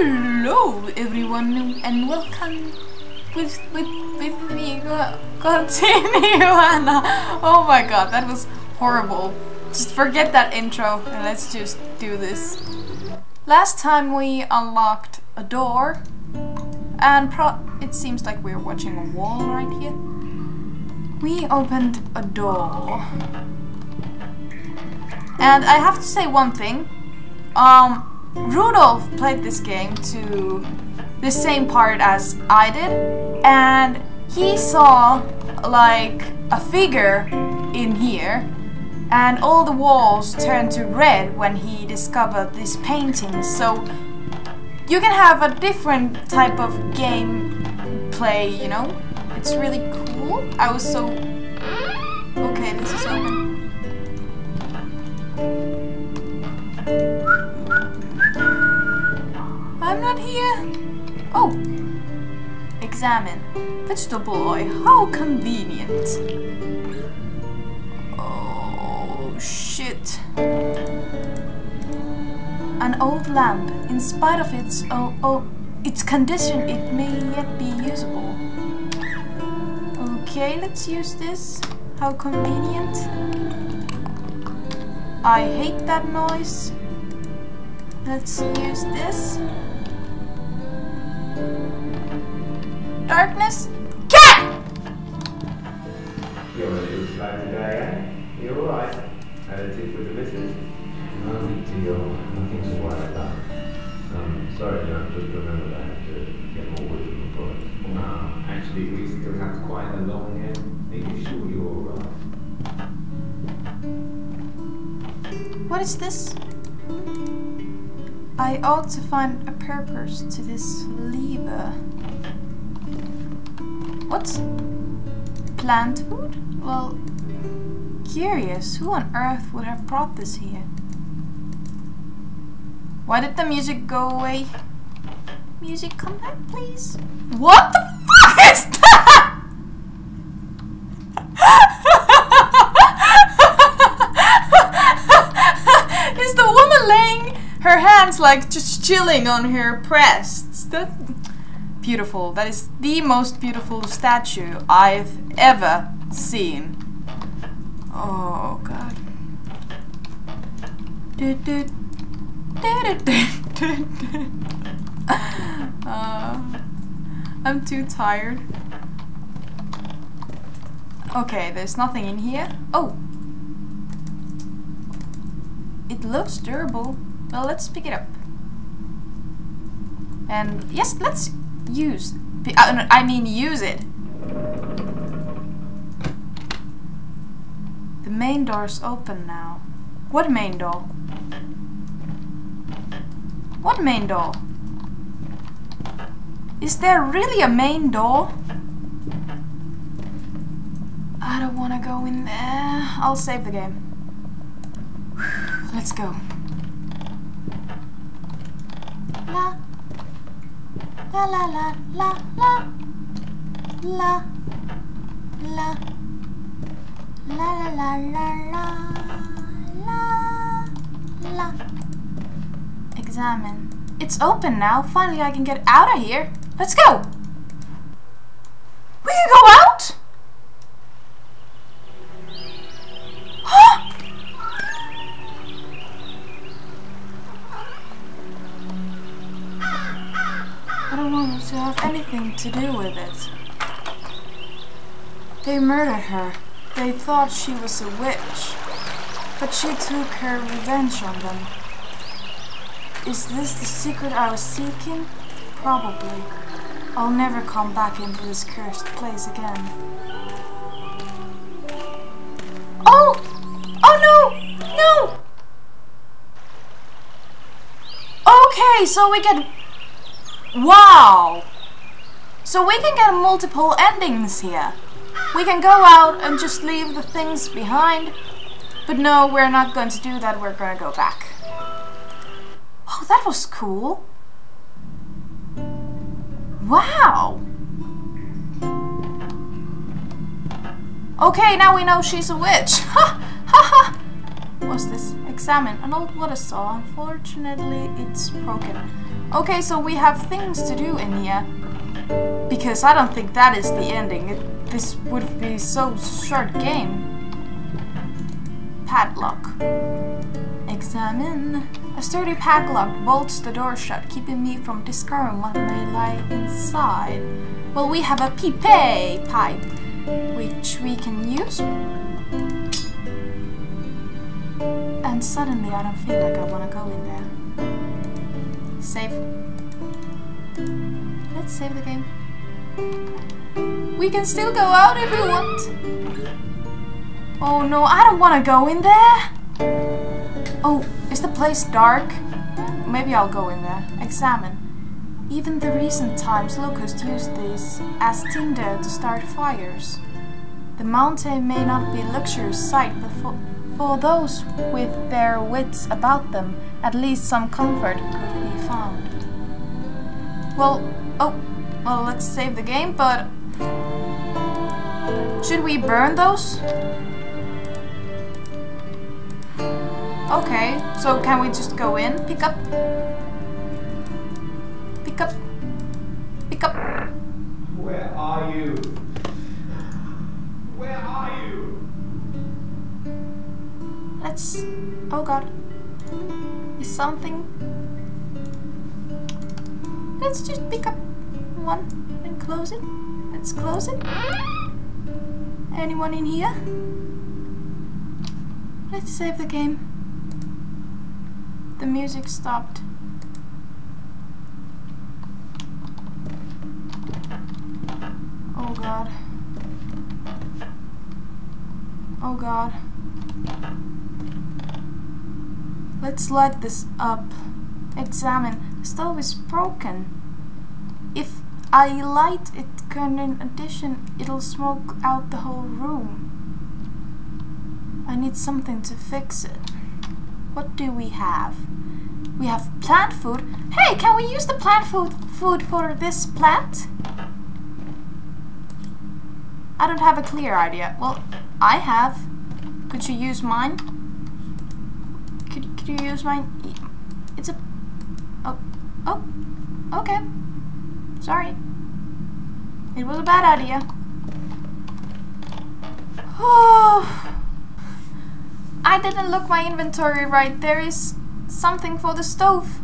Hello everyone and welcome with me. Continue, Anna. Oh my god, that was horrible. Just forget that intro and let's just do this. Last time we unlocked a door and it seems like we're watching a wall right here. We opened a door. And I have to say one thing. Rudolph played this game to the same part as I did, and he saw like a figure in here, and all the walls turned to red when he discovered this painting. So you can have a different type of game play, you know? It's really cool. I was so... Okay, this is open. I'm not here. Oh, examine vegetable oil. How convenient. Oh shit! An old lamp. In spite of its its condition, it may yet be usable. Okay, let's use this. How convenient. I hate that noise. Let's use this. Darkness? Cat! You're a little slight today, eh? You're alright. Had a tiff with the missus? No big deal. Nothing's quite like that. Sorry, no, I just remembered I had to get more wood from the products. Well, no, actually, we still have quite a long end. Are you sure you're alright? What is this? I ought to find a purpose to this lever. What? Plant food? Well, curious, who on earth would have brought this here? Why did the music go away? Music, come back, please. What the fuck is that? Is the woman laying her hands like just chilling on her breasts? That's beautiful. That is the most beautiful statue I've ever seen. Oh god. I'm too tired. Okay, there's nothing in here. Oh. It looks durable. Well, let's pick it up. And yes, let's use. I mean, use it. The main door's open now. What main door? What main door? Is there really a main door? I don't want to go in there. I'll save the game. Let's go. La. La la la la la la la la la la la la la. Examine. It's open now. Finally I can get out of here. Let's go! We can go out? Huh? I don't want to have anything to do with it. They murdered her. They thought she was a witch. But she took her revenge on them. Is this the secret I was seeking? Probably. I'll never come back into this cursed place again. Oh! Oh no! No! Okay, so we get... Wow! So we can get multiple endings here. We can go out and just leave the things behind. But no, we're not going to do that, we're gonna go back. Oh, that was cool. Wow! Okay, now we know she's a witch. Ha! Ha ha! What's this? Examine an old water saw. Unfortunately, it's broken. Okay, so we have things to do in here. Because I don't think that is the ending. This would be so short game. Padlock. Examine. A sturdy padlock bolts the door shut, keeping me from discovering what may lie inside. Well, we have a pipe, which we can use. And suddenly I don't feel like I want to go in there. Save. Let's save the game. We can still go out if we want. Oh no, I don't want to go in there! Oh, is the place dark? Maybe I'll go in there. Examine. Even the recent times locusts used these as tinder to start fires. The mountain may not be a luxurious sight, but for those with their wits about them, at least some comfort could be found. Well, well, let's save the game, but... should we burn those? Okay, so can we just go in? Pick up. Pick up. Pick up. Where are you? Where are you? Let's... oh god. Is something... let's just pick up one and close it. Let's close it. Anyone in here? Let's save the game. The music stopped. Oh god. Oh god. Let's light this up. Examine. The stove is broken. If I light it, in addition, it'll smoke out the whole room. I need something to fix it. What do we have? We have plant food. Hey, can we use the plant food for this plant? I don't have a clear idea. Well, I have. Could you use mine? Could you use mine? It's a... oh, okay. Sorry. It was a bad idea. Oh, I didn't look my inventory right. There is something for the stove.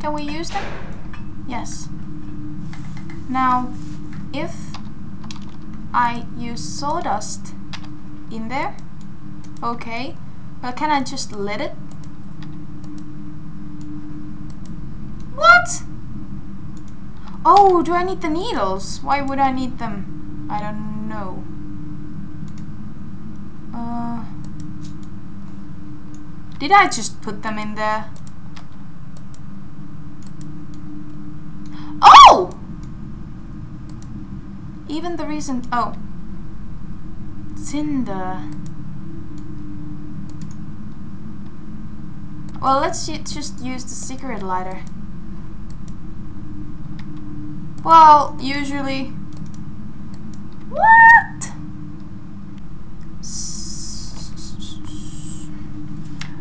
Can we use them? Yes. Now, if I use sawdust in there, okay. Well, can I just lit it? What? Oh, do I need the needles? Why would I need them? I don't know. Did I just put them in there? Oh! Even the reason... oh. Tinder. Well, let's just use the cigarette lighter. Well, usually... what?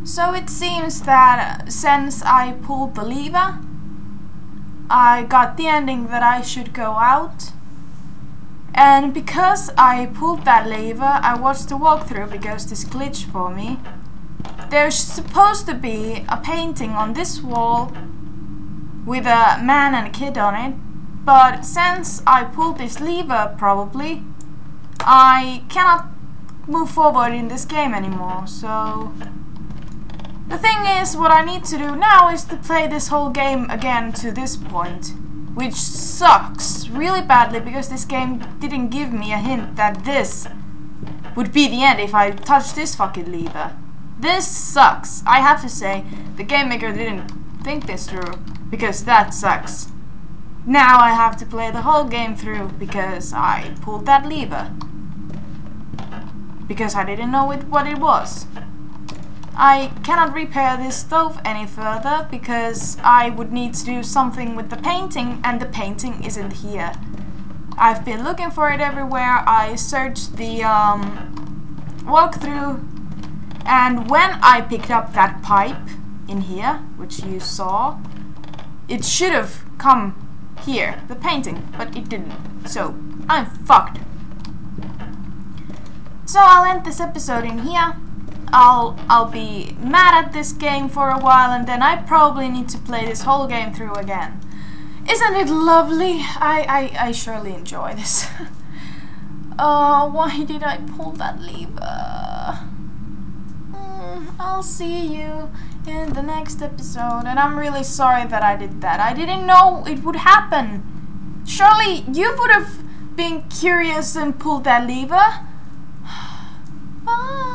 So it seems that since I pulled the lever, I got the ending that I should go out. And because I pulled that lever, I watched the walkthrough because this glitched for me. There's supposed to be a painting on this wall with a man and a kid on it. But since I pulled this lever, probably, I cannot move forward in this game anymore, so... the thing is, what I need to do now is to play this whole game again to this point. Which sucks really badly, because this game didn't give me a hint that this would be the end if I touched this fucking lever. This sucks, I have to say. The game maker didn't think this through, because that sucks. Now I have to play the whole game through because I pulled that lever. Because I didn't know what it was. I cannot repair this stove any further because I would need to do something with the painting, and the painting isn't here. I've been looking for it everywhere. I searched the walkthrough, and when I picked up that pipe in here, which you saw, It should have come here, the painting, but it didn't. So, I'm fucked. So I'll end this episode in here. I'll be mad at this game for a while, and then I probably need to play this whole game through again. Isn't it lovely? I surely enjoy this. Oh, why did I pull that lever? I'll see you in the next episode, and I'm really sorry that I did that. I didn't know it would happen. Surely you would have been curious and pulled that lever. Bye.